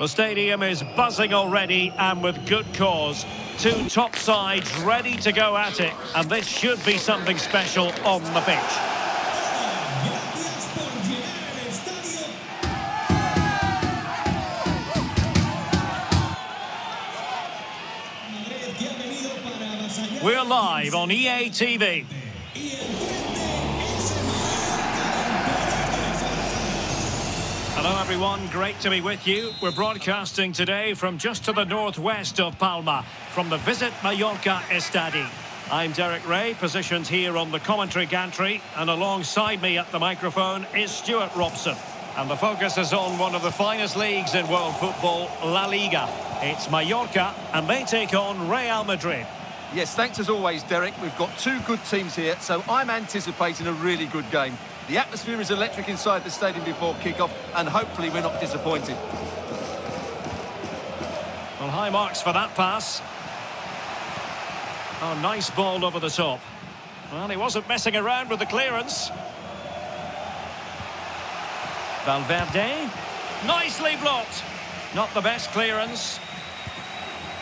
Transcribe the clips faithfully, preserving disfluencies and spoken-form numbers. The stadium is buzzing already, and with good cause. Two top sides ready to go at it, and this should be something special on the pitch. We're live on E A T V. Hello everyone, great to be with you. We're broadcasting today from just to the northwest of Palma, from the Visit Mallorca Estadi. I'm Derek Ray, positioned here on the commentary gantry, and alongside me at the microphone is Stuart Robson. And the focus is on one of the finest leagues in world football, La Liga. It's Mallorca, and they take on Real Madrid. Yes, thanks as always, Derek. We've got two good teams here, so I'm anticipating a really good game. The atmosphere is electric inside the stadium before kickoff, and hopefully we're not disappointed. Well, high marks for that pass. Oh, nice ball over the top. Well, he wasn't messing around with the clearance. Valverde. Nicely blocked. Not the best clearance.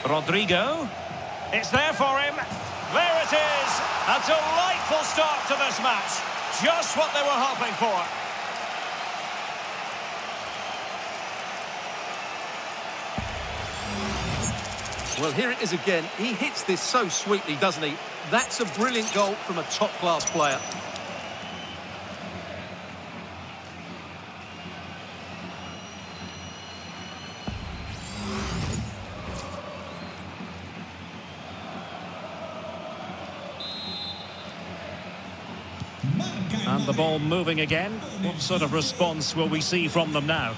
Rodrigo. It's there for him. There it is. A delightful start to this match. Just what they were hoping for. Well, here it is again. He hits this so sweetly, doesn't he? That's a brilliant goal from a top-class player. And the ball moving again. What sort of response will we see from them now?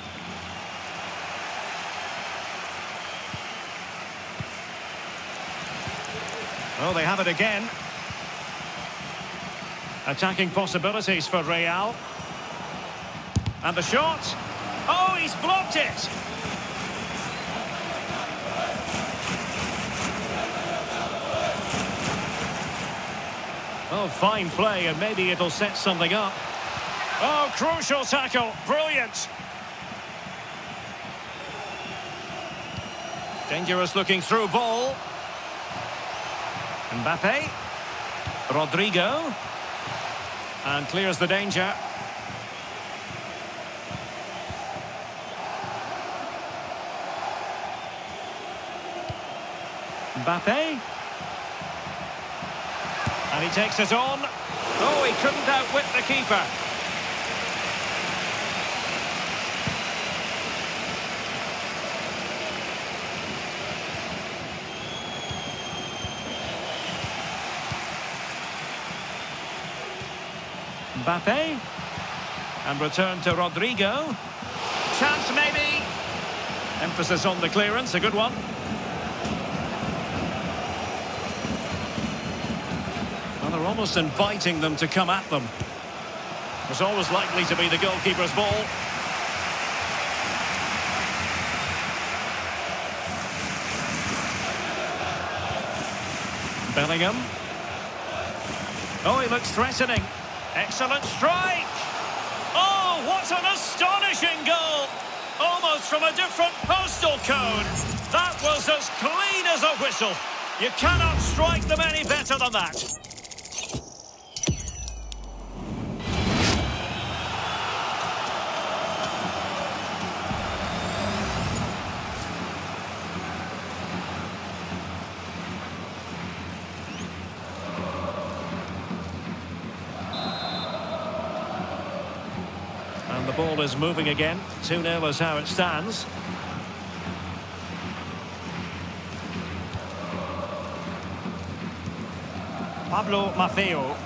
Well, they have it again. Attacking possibilities for Real. And the shot. Oh, he's blocked it. Oh, fine play, and maybe it'll set something up. Oh, crucial tackle. Brilliant. Dangerous looking through ball. Mbappé. Rodrigo. And clears the danger. Mbappé. And he takes it on. Oh, he couldn't outwit the keeper. Mbappé. And return to Rodrigo. Chance maybe. Emphasis on the clearance, a good one. They're almost inviting them to come at them. It was always likely to be the goalkeeper's ball. Bellingham. Oh, he looks threatening. Excellent strike. Oh, what an astonishing goal. Almost from a different postal code. That was as clean as a whistle. You cannot strike them any better than that. The ball is moving again. two nil is how it stands. Pablo Maffeo.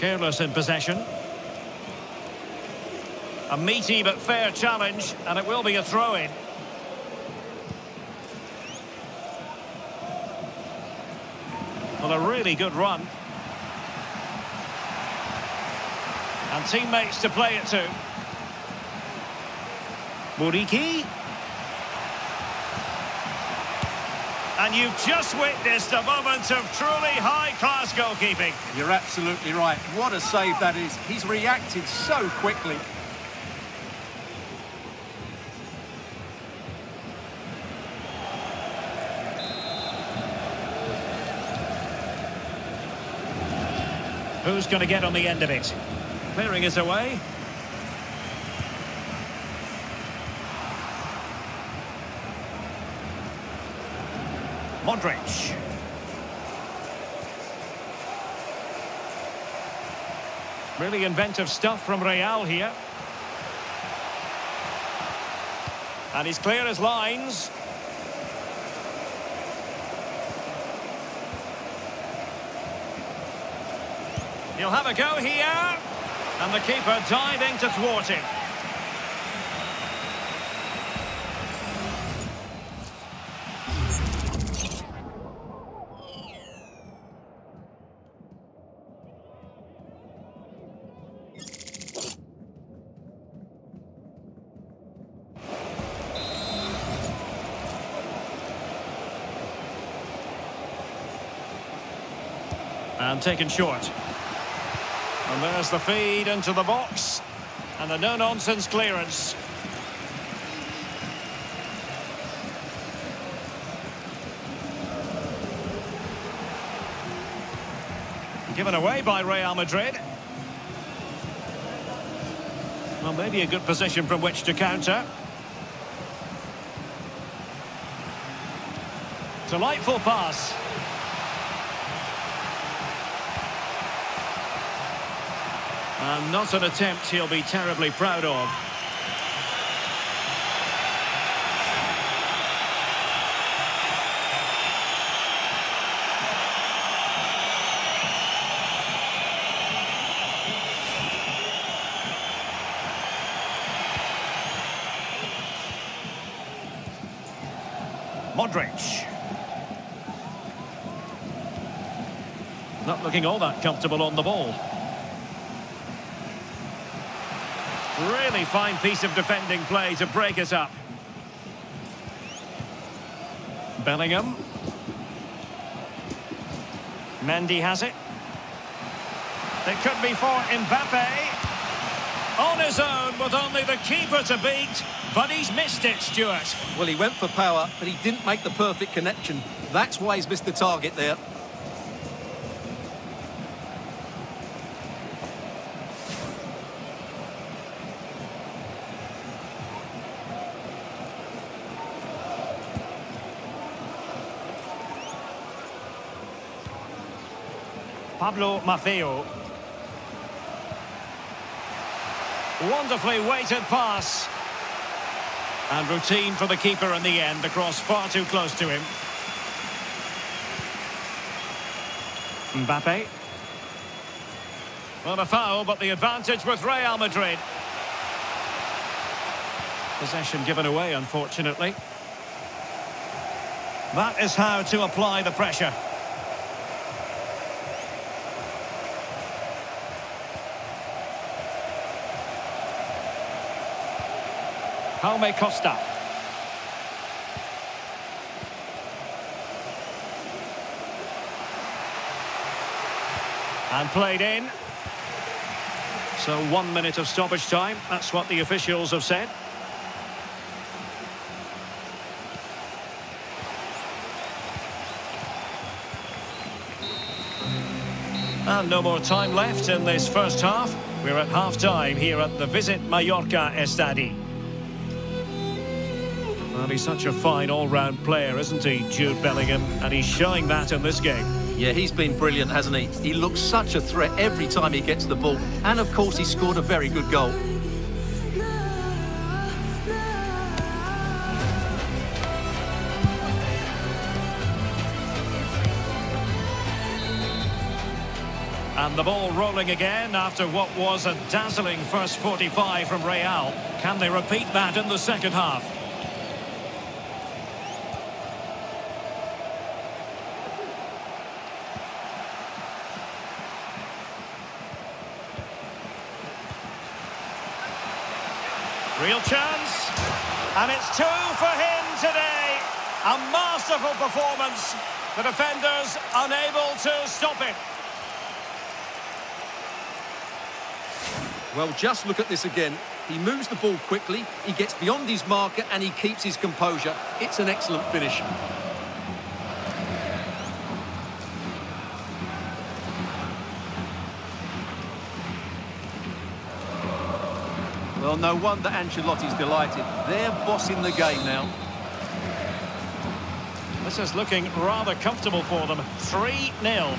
Careless in possession. A meaty but fair challenge, and it will be a throw-in. Well, a really good run. And teammates to play it to. Muriki. And you've just witnessed a moment of truly high-class goalkeeping. You're absolutely right. What a save that is. He's reacted so quickly. Who's going to get on the end of it? Clearing it away. Modric. Really inventive stuff from Real here. And he's clear as lines. He'll have a go here. And the keeper diving to thwart him. And taken short. And there's the feed into the box. And the no-nonsense clearance. Given away by Real Madrid. Well, maybe a good position from which to counter. Delightful pass. And not an attempt he'll be terribly proud of. Modric. Not looking all that comfortable on the ball. Really fine piece of defending play to break it up. Bellingham. Mendy has it. It could be for Mbappé. On his own with only the keeper to beat, but he's missed it, Stuart. Well, he went for power, but he didn't make the perfect connection. That's why he's missed the target there. Pablo Maffeo. Wonderfully weighted pass. And routine for the keeper in the end. The cross far too close to him. Mbappé. Well, a foul, but the advantage with Real Madrid. Possession given away, unfortunately. That is how to apply the pressure. Jaume Costa. And played in. So one minute of stoppage time. That's what the officials have said. And no more time left in this first half. We're at half-time here at the Visit Mallorca Estadi. Well, he's such a fine all-round player, isn't he, Jude Bellingham? And he's showing that in this game. Yeah, he's been brilliant, hasn't he? He looks such a threat every time he gets the ball. And, of course, he scored a very good goal. And the ball rolling again after what was a dazzling first forty-five from Real. Can they repeat that in the second half? Real chance, and it's two for him today. A masterful performance. The defenders unable to stop it. Well, just look at this again. He moves the ball quickly, he gets beyond his marker, and he keeps his composure. It's an excellent finish. Well, no wonder Ancelotti's delighted. They're bossing the game now. This is looking rather comfortable for them. three nil.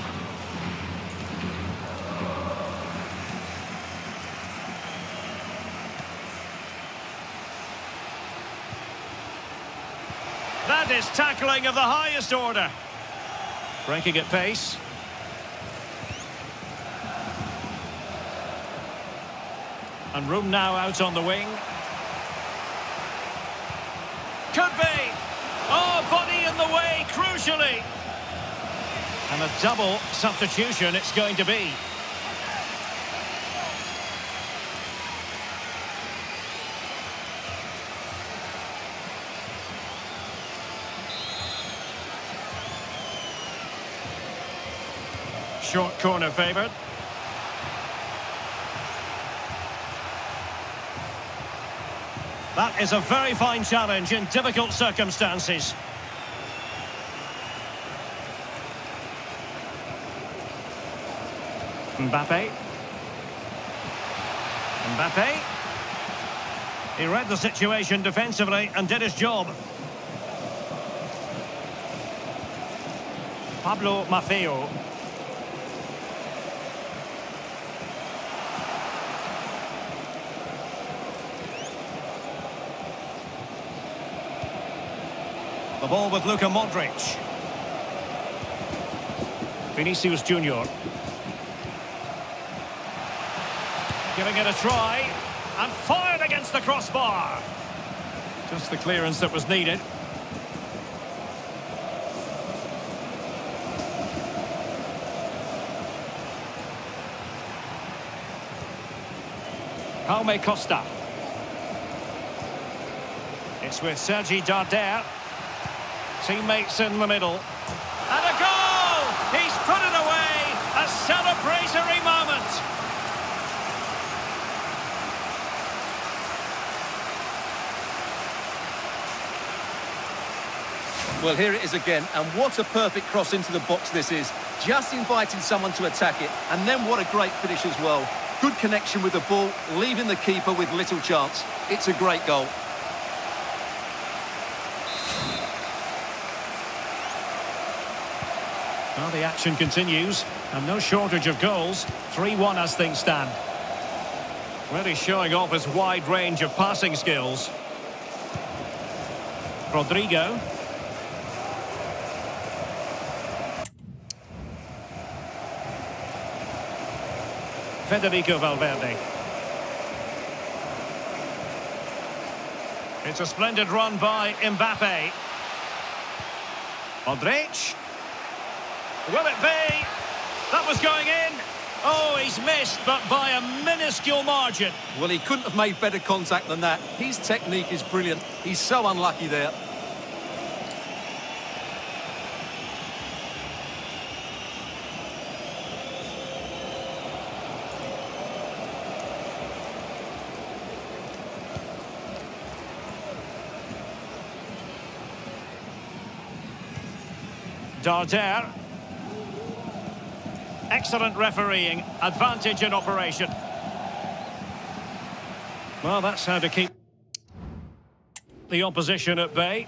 That is tackling of the highest order. Breaking at pace. And room now out on the wing. Could be. Oh, body in the way, crucially. And a double substitution it's going to be. Short corner favoured. That is a very fine challenge in difficult circumstances. Mbappé. Mbappé. He read the situation defensively and did his job. Pablo Maffeo. The ball with Luka Modric. Vinicius Junior. Giving it a try. And fired against the crossbar. Just the clearance that was needed. Jaume Costa. It's with Sergi Darder. Teammates in the middle. And a goal! He's put it away! A celebratory moment! Well, here it is again. And what a perfect cross into the box this is. Just inviting someone to attack it. And then what a great finish as well. Good connection with the ball, leaving the keeper with little chance. It's a great goal. Well, the action continues, and no shortage of goals. three one as things stand. Really showing off his wide range of passing skills. Rodrigo. Federico Valverde. It's a splendid run by Mbappé. Modric. Will it be? That was going in. Oh, he's missed, but by a minuscule margin. Well, he couldn't have made better contact than that. His technique is brilliant. He's so unlucky there. Darder. Excellent refereeing, advantage in operation. Well, that's how to keep the opposition at bay.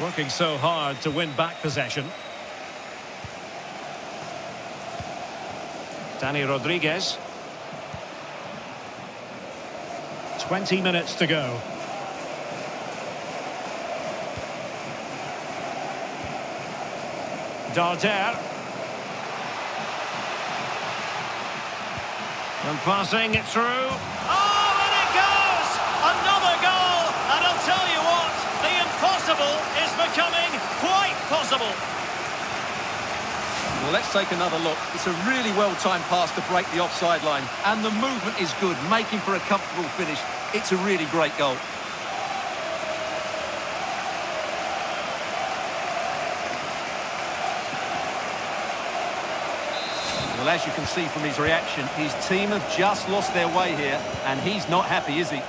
Working so hard to win back possession. Danny Rodriguez. twenty minutes to go. Darder. And passing it through. Oh, and it goes! Another goal! And I'll tell you what, the impossible is becoming quite possible. Well, let's take another look. It's a really well-timed pass to break the offside line. And the movement is good, making for a comfortable finish. It's a really great goal. Well, as you can see from his reaction, his team have just lost their way here, and he's not happy, is he?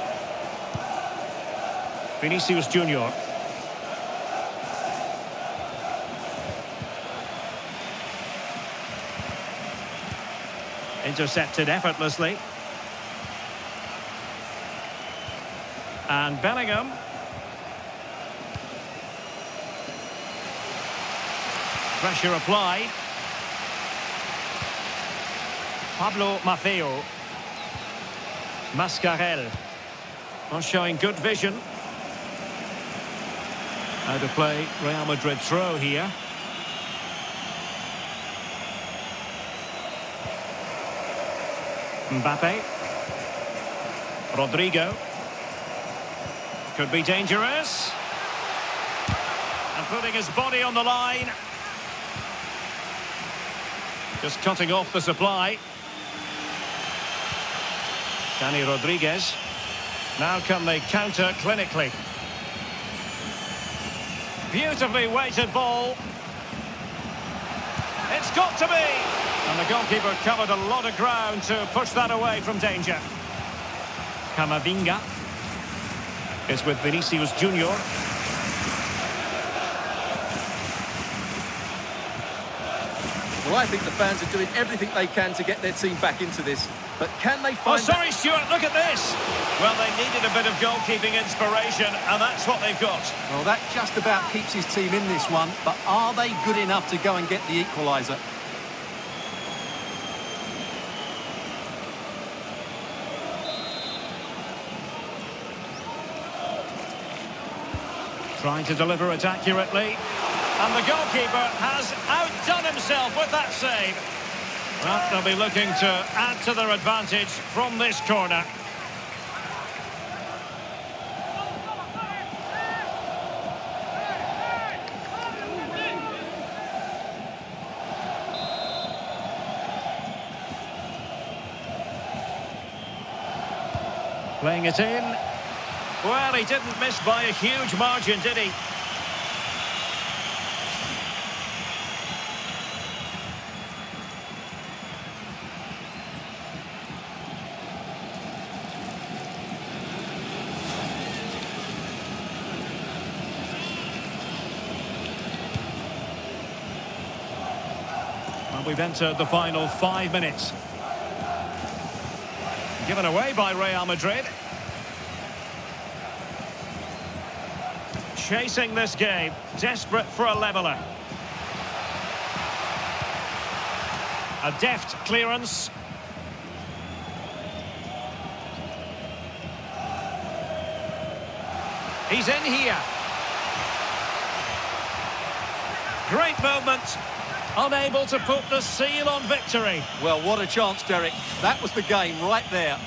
Vinicius Junior. Intercepted effortlessly. And Bellingham. Pressure applied. Pablo Maffeo. Mascarel. Not showing good vision. How to play Real Madrid throw here. Mbappé. Rodrigo. Could be dangerous. And putting his body on the line. Just cutting off the supply. Danny Rodriguez. Now can they counter clinically? Beautifully weighted ball. It's got to be! And the goalkeeper covered a lot of ground to push that away from danger. Camavinga is with Vinicius Junior. Well, I think the fans are doing everything they can to get their team back into this. But can they find... Oh, sorry, Stuart, look at this! Well, they needed a bit of goalkeeping inspiration, and that's what they've got. Well, that just about keeps his team in this one, but are they good enough to go and get the equaliser? Trying to deliver it accurately. And the goalkeeper has outdone himself with that save. Well, they'll be looking to add to their advantage from this corner. Playing it in. Well, he didn't miss by a huge margin, did he? We've entered the final five minutes. Given away by Real Madrid. Chasing this game, desperate for a leveller. A deft clearance. He's in here. Great moment. Unable to put the seal on victory. Well, what a chance, Derek. That was the game right there.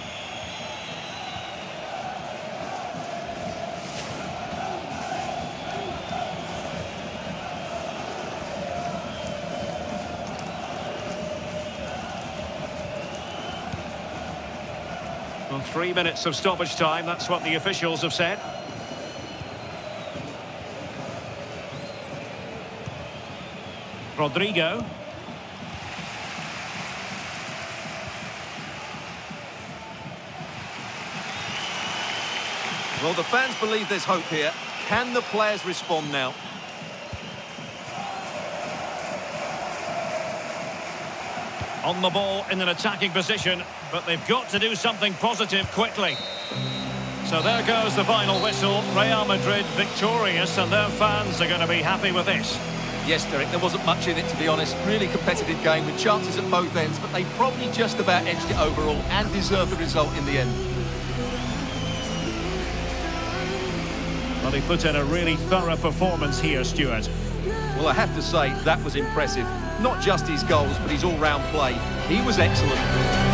Well, three minutes of stoppage time, that's what the officials have said. Rodrigo. Well, the fans believe there's hope here. Can the players respond now? On the ball in an attacking position, but they've got to do something positive quickly. So there goes the final whistle. Real Madrid victorious, and their fans are going to be happy with this. Yes, Derek, there wasn't much in it, to be honest. Really competitive game with chances at both ends, but they probably just about edged it overall and deserved the result in the end. Well, they put in a really thorough performance here, Stuart. Well, I have to say, that was impressive. Not just his goals, but his all-round play. He was excellent.